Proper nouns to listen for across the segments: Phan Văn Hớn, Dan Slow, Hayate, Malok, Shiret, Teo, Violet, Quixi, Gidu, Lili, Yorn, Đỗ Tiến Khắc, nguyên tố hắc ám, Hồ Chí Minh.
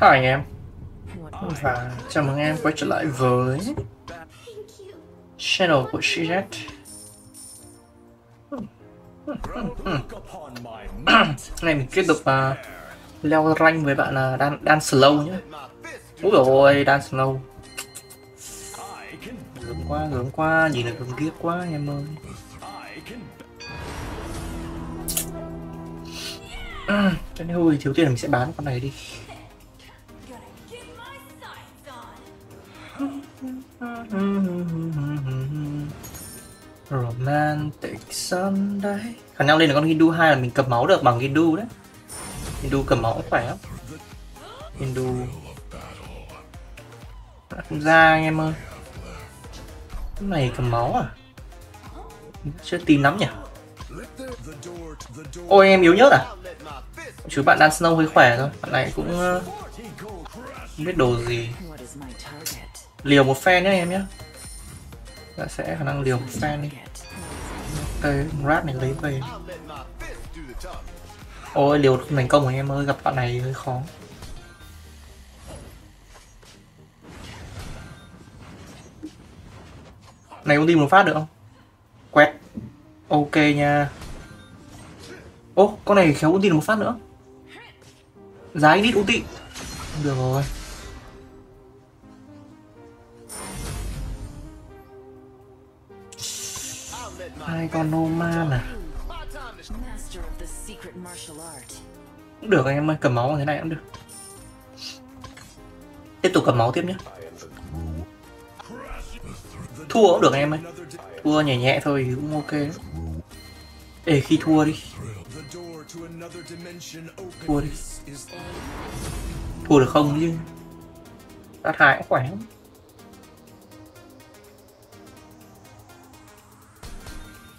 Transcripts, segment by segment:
Hi anh em. Và chào mừng em quay trở lại với channel của Shiret. Này mình tiếp tục leo rank với bạn là Dan Slow nhé. Úi dồi ôi, Dan Slow gớm quá, nhìn là gớm ghiếc quá em ơi. Cái này hơi thiếu tiền, mình sẽ bán con này đi. Romantic Sunday. Khả năng lên là con Gidu 2 là mình cầm máu được bằng Gidu đấy. Gidu cầm máu khỏe lắm. Gidu không ra anh em ơi. Cái này cầm máu à? Chưa tin lắm nhỉ. Ôi em yếu nhớt à? Chú bạn Dan Snow hơi khỏe thôi. Bạn này cũng không biết đồ gì. Liều một phen nhé em nhé. Bạn sẽ khả năng liều một phen đi. Ok, rap này lấy về. Ôi liều không thành công rồi em ơi, gặp bạn này hơi khó. Này ulti một phát được không? Quẹt. Ok nha. Ô, con này khéo ulti được một phát nữa. Giá ít ulti. Được rồi. Hai con Noman à. Cũng được anh em ơi, cầm máu như thế này cũng được. Tiếp tục cầm máu tiếp nhé. Thua cũng được anh em ơi. Thua nhẹ nhẹ thôi thì cũng ok. Ê khi thua đi. Thua đi. Thua được không chứ. Sát hại cũng khỏe lắm.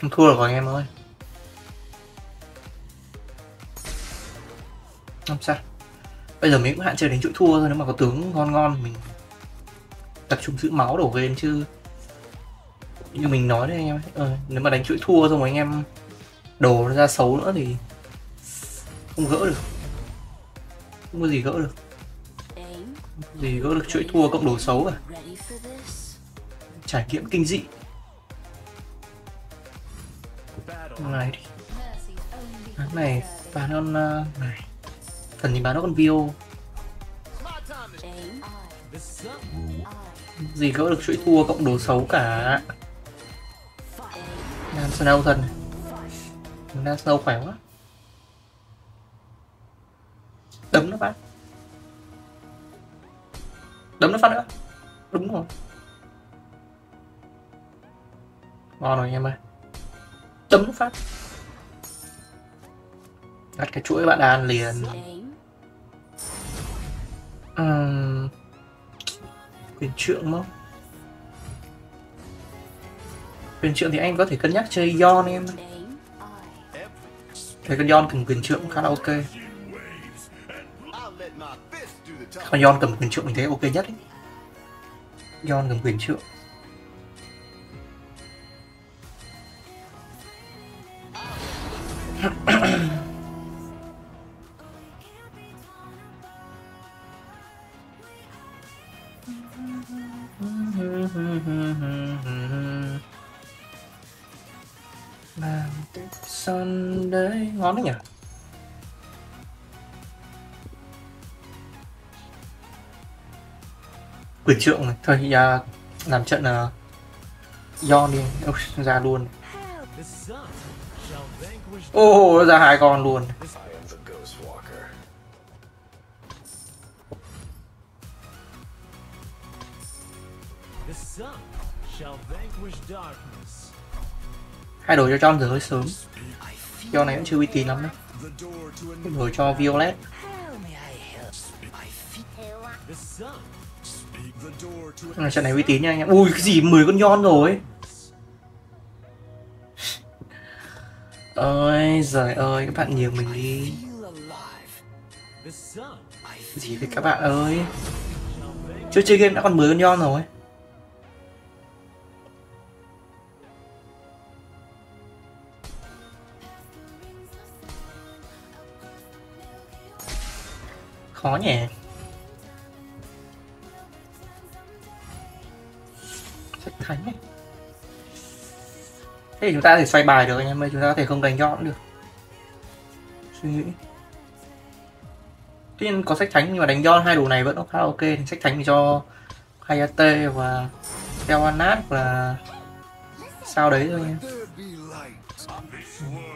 Không thua được rồi anh em ơi. Không sao. Bây giờ mình cũng hạn chế đến chỗ thua thôi. Nếu mà có tướng ngon ngon mình tập trung giữ máu đổ game chứ. Như mình nói đấy anh em ơi, nếu mà đánh chuỗi thua xong rồi anh em đồ ra xấu nữa thì không gỡ được. Không có gì gỡ được. Không gì gỡ được chuỗi thua cộng đồ xấu cả. Trải nghiệm kinh dị. Này đi. Cái này bán con này. Cần thì bán nó con Vio. Không gì gỡ được chuỗi thua cộng đồ xấu cả. Dan Snow thần. Dan Snow khỏe quá. Đấm nó phát. Đấm nó phát nữa. Đúng rồi. Ngon rồi anh em ơi. Đấm nó phát. Đặt cái chuỗi bạn đàn liền. Quyền trượng không? Quyền trượng thì anh có thể cân nhắc chơi Yorn em. Thấy con Yorn cầm quyền trượng khá là ok. Con Yorn cầm quyền trượng mình thấy ok nhất ấy. Yorn cầm quyền trượng. Sunday ngon đấy nhỉ. Quyền trượng này, thôi làm trận là Yorn đi, ra luôn. Ô ra hai con luôn. Hai đổi cho John giờ hơi sớm. John này cũng chưa uy tín lắm đấy. Đổi cho Violet. Trận này uy tín nha anh em. Ui cái gì 10 con John rồi. Ơi giời ơi các bạn nhường mình đi. Gì vậy các bạn ơi. Chưa chơi game đã còn 10 con John rồi. Khó nhỉ. Thánh này. Thế thì chúng ta có thể xoay bài được anh em ơi, chúng ta có thể không đánh Yorn được. Suy nghĩ. Tuy nhiên có sách Thánh nhưng mà đánh Yorn hai đồ này vẫn khá là ok. Thì sách Thánh thì cho Hayate và Teo Anat và sao đấy thôi nha.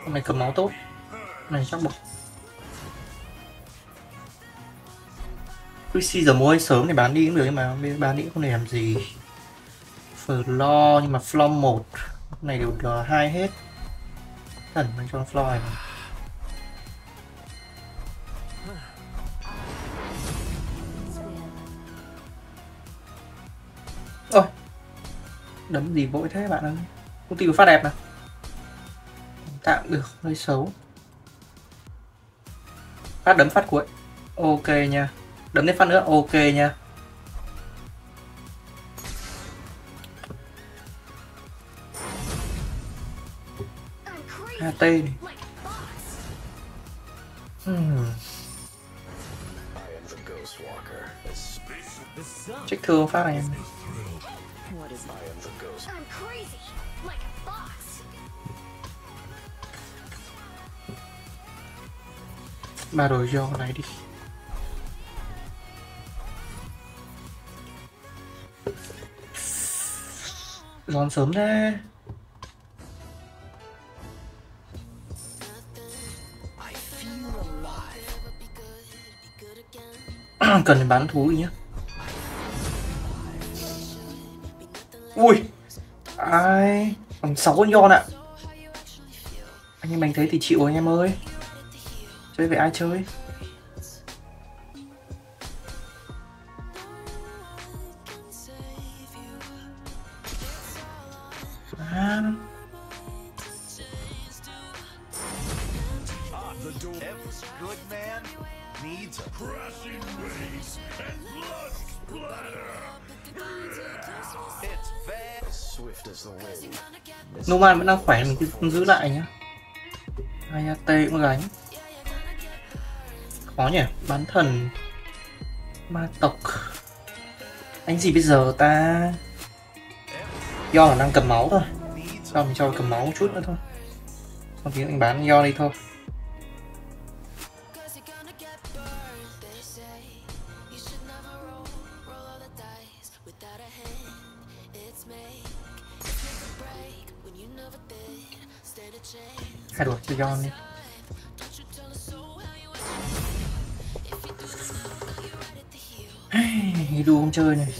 Con này cầm máu tốt. Này chắc bỏ. Quixi giờ mua sớm thì bán đi cũng được nhưng mà bán đi cũng không để làm gì. Floor nhưng mà floor 1 cái này đều là 2 hết. Thần mình cho floor này. Ôi. Đấm gì vội thế bạn ơi. Công ty của phát đẹp nào. Tạm được hơi xấu. Phát đấm phát cuối. Ok nha. Đấm đến phát nữa, ok nha. Hayate này. Trách thương phát này em. Ba đồ do này đi. Giòn sớm ra. Cần phải bán thú đi nhá. Ui. Ai còn 6 con Yorn ạ. Anh em mình thấy thì chịu anh em ơi. Chơi với ai chơi. Noman vẫn đang khỏe, mình cứ giữ lại nhá. Hayate cũng gánh. Khó nhỉ, bán thần ma tộc. Anh gì bây giờ ta. Do là đang cầm máu thôi. Sao mình cho cầm máu một chút nữa thôi. Sau tí anh bán do đi thôi. Hay đuổi cho Yorn đi. Gidu không chơi này.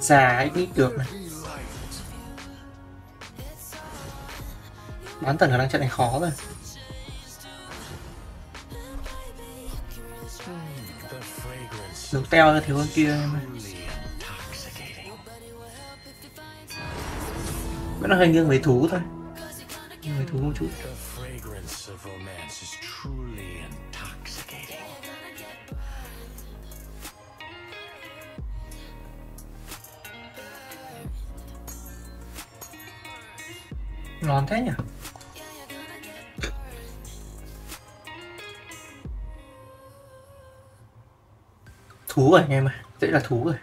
Già ít được này. Bán tần ở đang trận này khó rồi. Đấu Teo thiếu hơn kia em ơi. Vẫn là hơi nghiêng về thú thôi. Nghiêng về thú một chút. Ngon thế nhỉ. Thú rồi anh em ơi, dễ là thú rồi.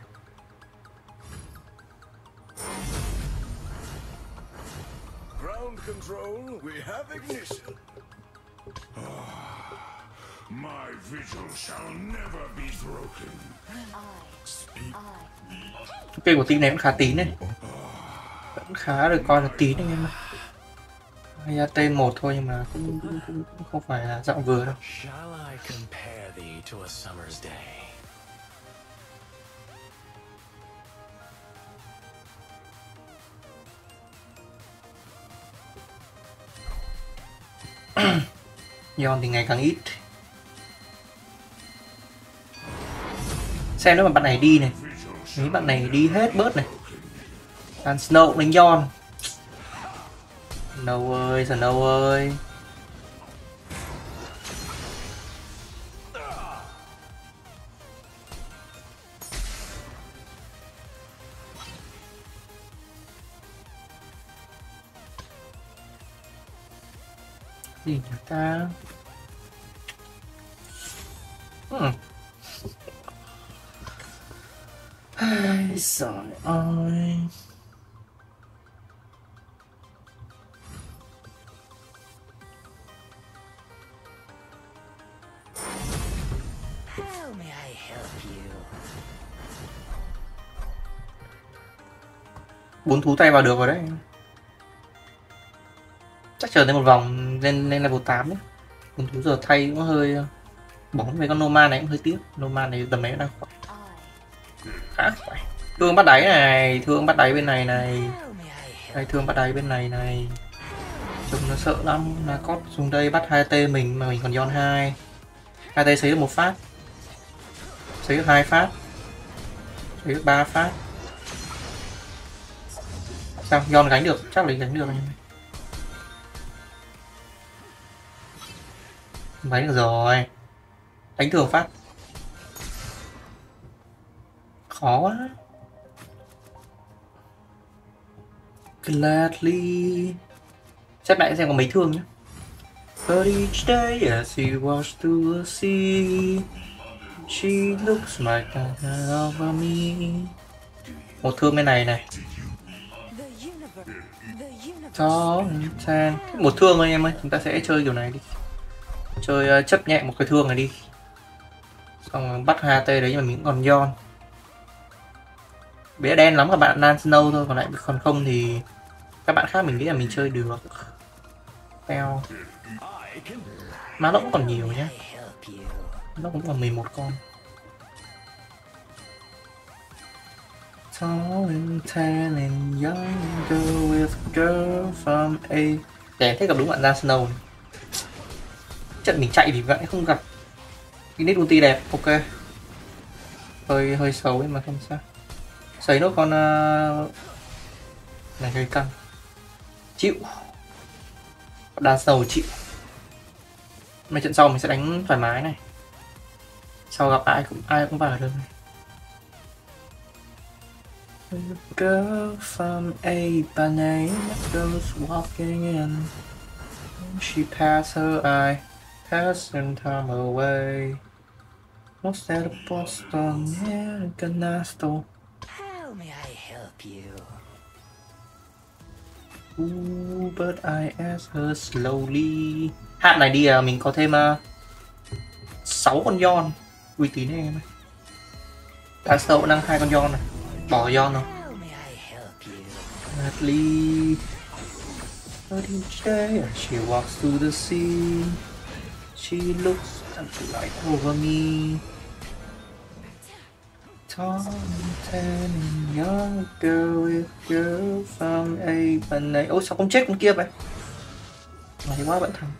Ok của team này vẫn khá tín này. Vẫn khá được coi là tín anh em ơi. Hayate 1 thôi nhưng mà cũng không phải là dạng vừa đâu. Yorn thì ngày càng ít. Xem nếu mà bạn này đi này. Nếu bạn này đi hết bớt này. Dan Slow đánh Yorn. Snow ơi, Snow ơi. Gì nhỉ ta? Trời ơi. Bốn thú tay vào được rồi đấy. Chắc chờ thêm một vòng lên level 8 đấy. Bốn thú giờ thay cũng hơi bóng về con Noma này cũng hơi tiếc. Noma này tầm này đang khoảng khá phải. Thương bắt đáy này, thương bắt đáy bên này này. Đây thương bắt đáy bên này này. Trông nó sợ lắm, là cót xuống đây bắt Hayate mình mà mình còn Yorn 2. Hayate xấy được một phát. Xấy được 2 phát. Xấy được 3 phát. Sao Yorn gánh được, chắc là gánh được. Gánh được rồi. Đánh thường phát. Khó quá. Gladly. Xét lại xem có mấy thương nhá. But each day as she walks through the sea, she looks like a over me. Một thương bên này này. Đó, một thương thôi em ơi, chúng ta sẽ chơi kiểu này đi. Chơi chấp nhẹ một cái thương này đi. Xong bắt HT đấy mà mình còn Yorn. Bé đen lắm các bạn Dan Slow thôi, còn lại còn không thì các bạn khác mình nghĩ là mình chơi được. Teo. Má nó cũng còn nhiều nhá. Nó cũng còn 11 con. Để thế gặp đúng bạn Dan Slow. Trận mình chạy thì vậy không gặp. Cái nít ulti đẹp, ok. Hơi xấu ấy mà không sao. Xấy nốt con này hơi căng. Chịu. Dan Slow chịu. Mấy trận sau mình sẽ đánh thoải mái này. Sau gặp ai cũng vào được này. Girl from a banana goes walking in. She passed her eye, passing time away. What's that a Boston? Yeah, Ganasto. How may I help you? Ooh, but I asked her slowly. Hát này đi à, mình có thêm 6 con Yorn. Uy tín em ơi. Ganasto đang 2 con Yorn này. Bỏ Yorn không? Gladly. But each day as she walks through the sea, she looks right over me. Tall and tan and young girl with girl from a banana. Ôi sao không chết con kia vậy? Mày quá bận thằng.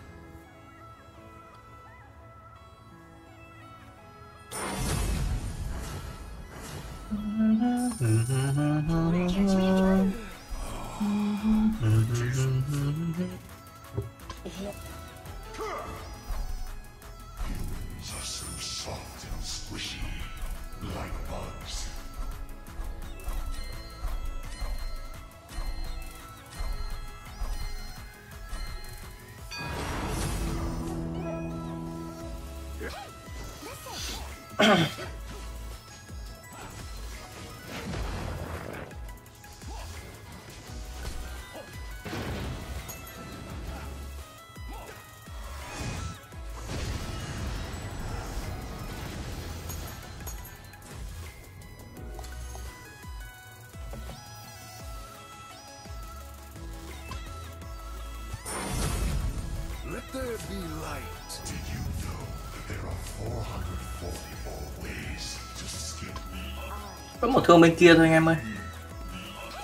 Let there be light. Do you know that there are 444 ways to skip me? Vẫn một thương bên kia thôi anh em ơi.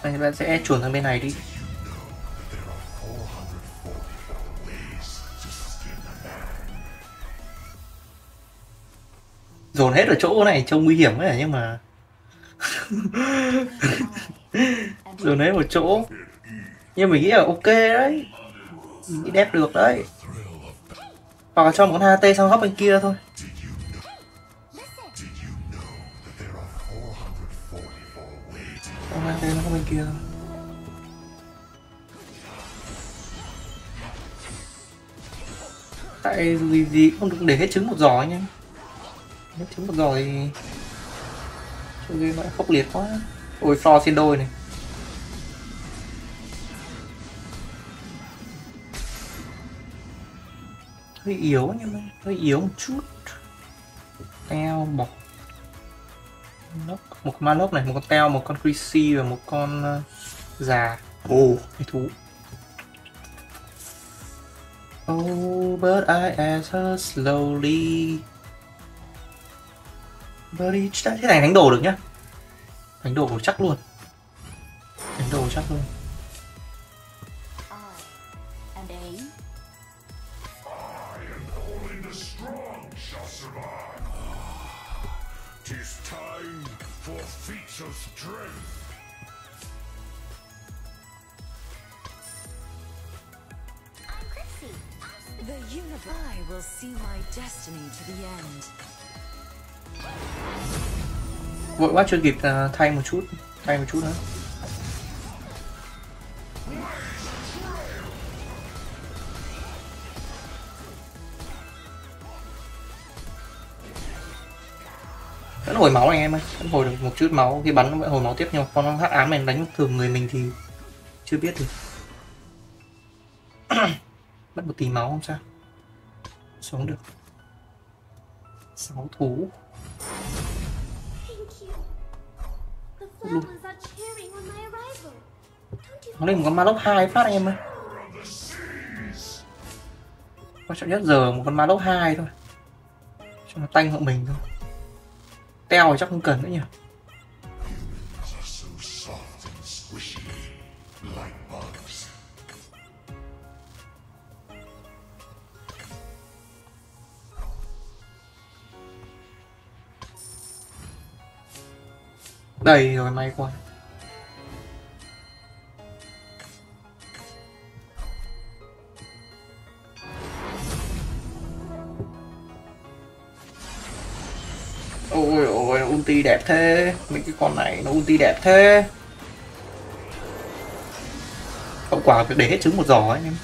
Anh bạn sẽ chuyển sang bên này đi. Dồn hết ở chỗ này trông nguy hiểm đấy nhưng mà dồn hết một chỗ. Nhưng mình nghĩ là ok đấy. Mình nghĩ đẹp được đấy. Hoặc là cho một con HT sang góc bên kia thôi. Con HT sang góc bên kia thôi. Tại vì gì không được để hết trứng một giò nhá. Hết trứng một giò thì... Chơi game lại khốc liệt quá. Ôi so xin đôi này. Hơi yếu nhưng mà hơi yếu một chút. Teo bọc một con Malok này, một con Teo, một con Quixi và một con già. Ồ, cái thú. Oh, but I asked her slowly. But each... Thế này đánh đồ được nhá. Đánh đồ chắc luôn. Đánh đồ chắc luôn. Vội quá chưa kịp thay một chút nữa. Vẫn hồi máu anh em ơi, vẫn hồi được một chút máu, khi bắn nó vẫn hồi máu tiếp, nhưng mà con hắc ám này đánh thường người mình thì chưa biết được. Mất một tí máu không sao, sống được. 6 thú. Nó lên một con Malok 2 phát anh em ơi. Quan trọng nhất giờ một con Malok 2 thôi, cho nó tanh hộ mình thôi. Teo thì chắc không cần nữa nhỉ. Đầy rồi, may quá. Ôi ôi, ulti đẹp thế. Mấy cái con này nó ulti đẹp thế. Hậu quả việc để hết trứng một giỏ ấy em.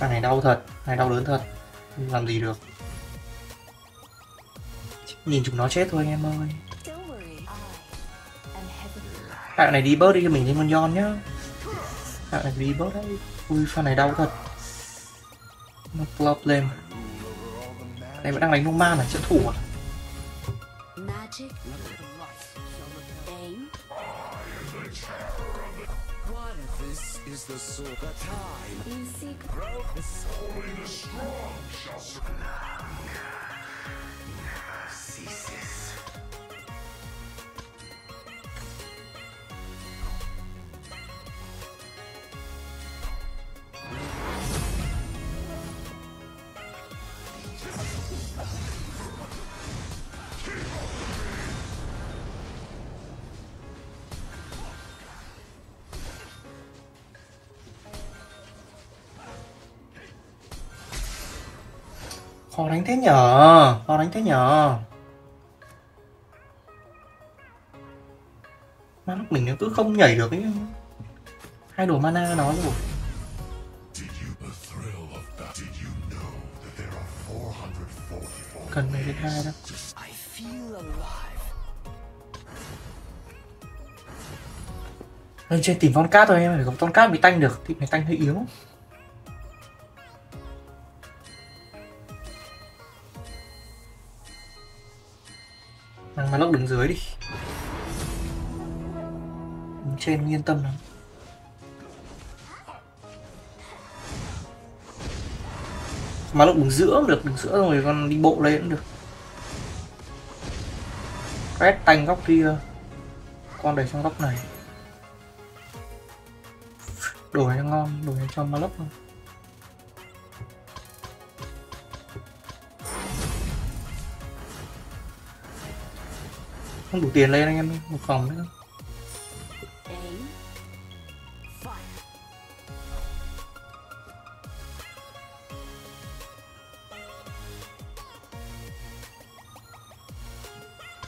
Cái này đau thật, này đau đớn thật. Không làm gì được. Nhìn chúng nó chết thôi anh em ơi. Bạn này đi bớt đi cho mình lên con Yorn nhá. Bạn này đi bớt đấy. Ui pha này đau thật. No problem. Này vẫn đang đánh Noma là trợ thủ à? Khó đánh thế nhở, khó đánh thế nhở. Mà lúc mình nó cứ không nhảy được ấy. Hai đồ mana nó rồi. Cần mấy cái hai đó. Lên trên tìm con cát thôi em, phải gặp con cát bị tanh được, thì mày tanh hơi yếu. Malok đứng dưới đi, đứng trên yên tâm lắm. Malok đứng giữa cũng được, đứng giữa rồi con đi bộ lên cũng được. Quét tanh góc kia, con đẩy sang góc này. Đồ này ngon, đồ này cho Malok không? Không đủ tiền lên anh em, một phòng nữa.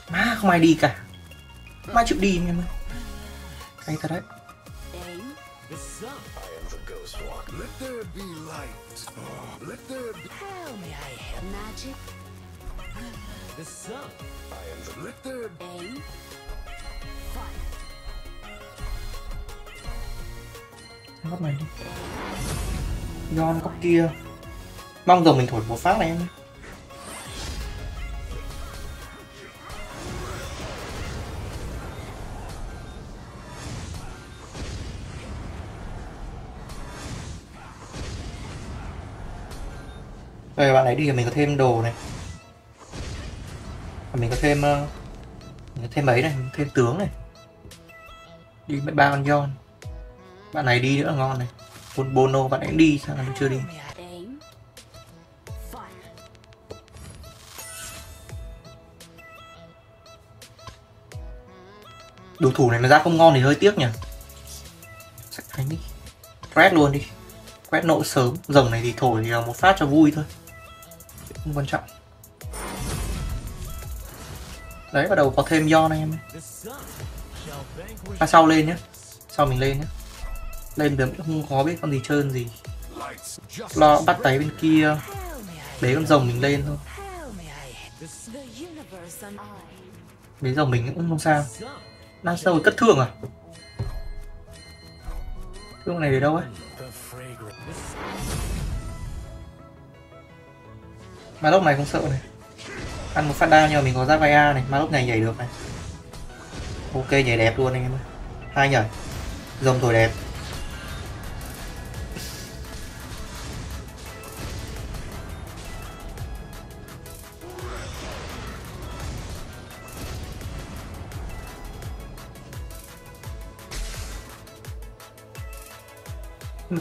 Má không ai đi cả, má chịu đi anh em ơi. Hay thật đấy. The sun. I am the lifter. Aim. Fire. Góc này đi. Yon góc kia. Mong giờ mình thổi một phát này em. Rồi bạn ấy đi thì mình có thêm đồ này, mình có thêm ấy này, mình thêm tướng này, đi mất 3 con Yon. Bạn này đi nữa ngon này, con Bono bạn ấy đi sao nó chưa đi. Đồ thủ này mà ra không ngon thì hơi tiếc nhỉ. Sách thánh đi, quét luôn đi, quét nộ sớm. Rồng này thì thổi thì một phát cho vui thôi, không quan trọng. Đấy, bắt đầu có thêm Yon này em. À, sau lên nhé, sau mình lên nhé. Lên thì không có biết con gì trơn gì. Lo bắt tay bên kia, bế con rồng mình lên thôi. Bế rồng mình cũng không sao. Đang sâu cất thương à? Thương này để đâu ấy? Mà lốc này không sợ này. Ăn một phát down nhưng mà mình có ra vai A này, ma lốc này nhảy được này. Ok, nhảy đẹp luôn anh em ơi. Hai nhảy. Rồng thổi đẹp.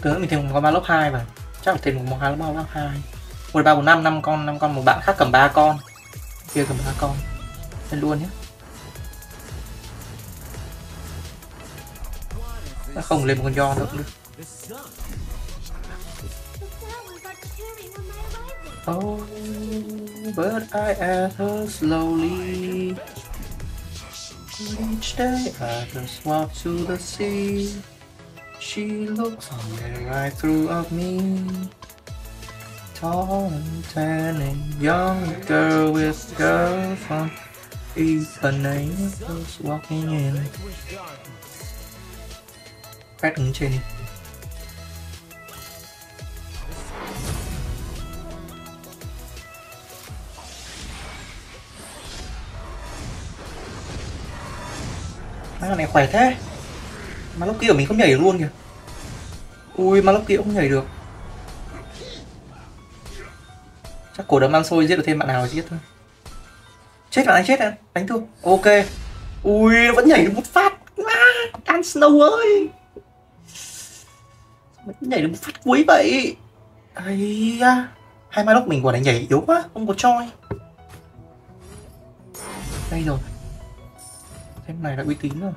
Tớ mình thêm một con 3 lốc 2 mà. Chắc là thêm một 2 lốc 2. 1 3 4 5 5 con một bạn khác cầm 3 con. Kia cầm 3 con. Lên luôn nhé. Nó không lên một con Yon được. Oh, but I ever slowly each day I just walk to the sea. She looks right through of me. Tall and tan and young girl with girlfriend is her name who's walking in. Quét ứng trên đi. Má này khỏe thế. Mà lúc kia của mình không nhảy được luôn kìa. Ui, mà lúc kia không nhảy được. Chắc cổ đấm ăn xôi giết được thêm bạn nào giết thôi. Chết bạn anh chết em, đánh thôi. Ok. Ui, nó vẫn nhảy được một phát. À, Dan Slow ơi. Vẫn nhảy được một phát cuối vậy. Ây da. Hai ma lúc mình quả này nhảy yếu quá, không có choi. Đây rồi. Em này là uy tín rồi.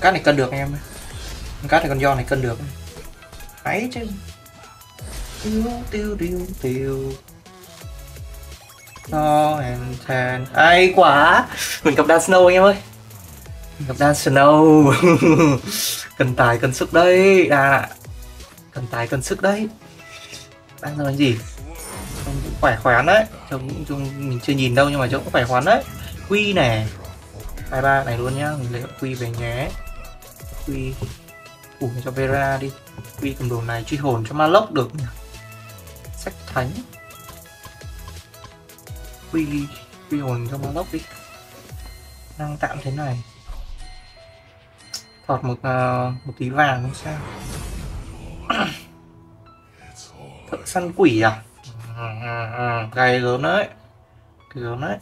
Con cát này cân được anh em ơi. Con cát này con Yon này cân được. Ấy chứ. Tiêu. No and ten. Ai quá. Mình gặp Dan Slow anh em ơi. Mình gặp Dan Slow. Cần tài cần sức đấy. À, cần tài cần sức đấy. Đang làm gì? Trông cũng khỏe khoắn đấy. Trông mình chưa nhìn đâu nhưng mà trông cũng khỏe khoắn đấy. Quy nè. 23 này luôn nhá, mình lấy Quy về nhé. Quy ủ cho Vera đi. Quy cầm đồ này truy hồn cho ma lốc được nhỉ. Sách thánh. Quy truy hồn cho ma lốc đi. Đang tạm thế này. Thọt một tí vàng không sao. Thợ săn quỷ à? Gầy lớn đấy. Cái lớn đấy.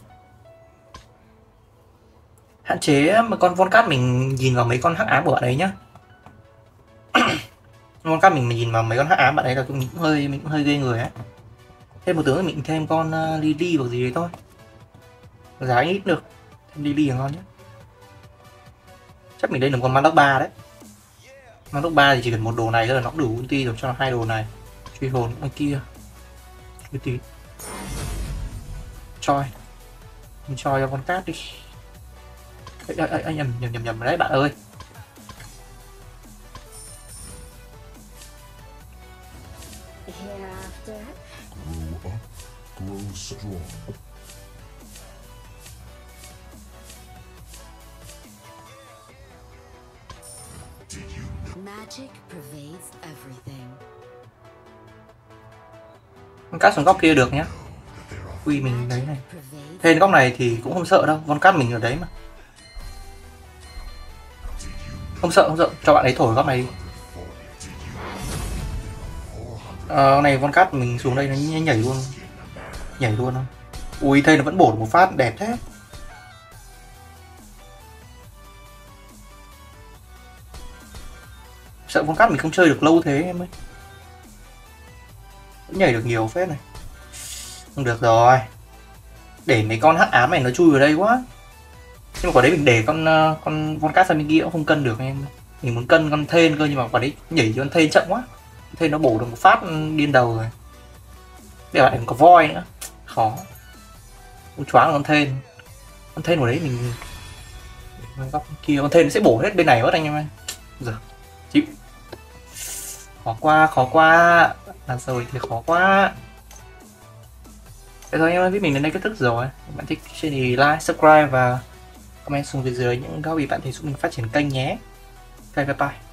Hạn chế mà con Von Cát mình nhìn vào mấy con hắc ám của bạn ấy nhá. con cáp mình nhìn vào mấy con hắc ám bạn ấy là mình cũng hơi ghê người á. Thêm một tướng mình thêm con Lili hoặc gì đấy thôi, giá ít được, thêm Lili là ngon nhất. Chắc mình đây là một con Mandok 3 đấy. Mandok 3 thì chỉ cần một đồ này thôi là nó đủ ulti rồi, cho nó hai đồ này, truy hồn ở kia, cái tí, choi, mình choi cho con cát đi. Anh nhầm đấy bạn ơi. Con cát xuống góc kia được nhá. Quy mình đấy này. Thêm góc này thì cũng không sợ đâu, con cát mình ở đấy mà. Không sợ, cho bạn ấy thổi góc này đi. Này con cát mình xuống đây nó nhảy luôn không? Ui thây nó vẫn bổ một phát đẹp thế. Sợ con cát mình không chơi được lâu thế em ơi. Vẫn nhảy được nhiều phết này. Không được rồi. Để mấy con hắc ám này nó chui vào đây quá. Nhưng mà quả đấy mình để con cát sang bên kia cũng không cân được em. Mình muốn cân con thên cơ nhưng mà quả đấy nhảy cho con thên chậm quá. Thên nó bổ được một phát điên đầu rồi. Để bạn còn có voi nữa. Khó. Cũng choáng con thên. Con thên của đấy mình góc kia, con thên nó sẽ bổ hết bên này hết anh em ơi. Giờ chịu. Khó quá. Làm rồi thì khó quá. Thế thôi em ơi, biết mình đến đây kết thúc rồi. Các bạn thích trên thì like, subscribe và comment xuống phía dưới những góp ý bạn thấy giúp mình phát triển kênh nhé. Bye bye.